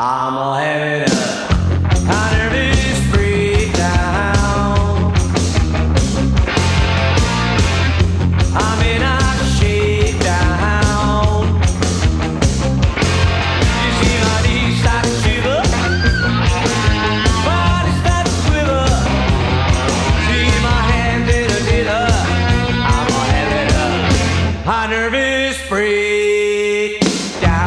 I'ma have it up. Under this free town, I'm in a shakedown. You see my knees start to shiver, body start to quiver. See my hands in a dither. I'ma have it up. Under this free town.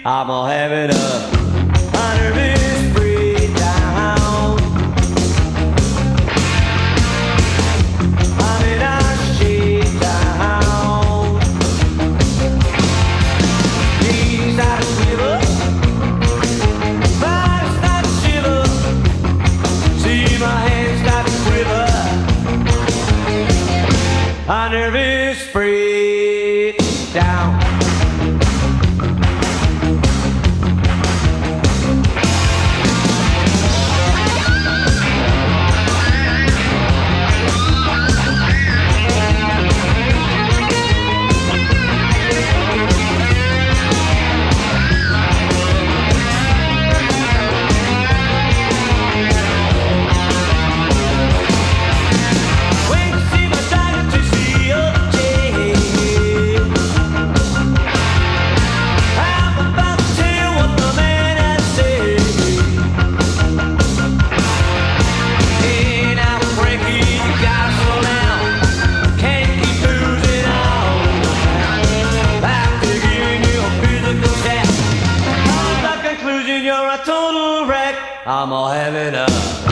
I'ma have it up under this free town. I'm in a shakedown. Knees start to quiver, body start to shiver. See my hands start to quiver. Under this free town. I'ma have it up.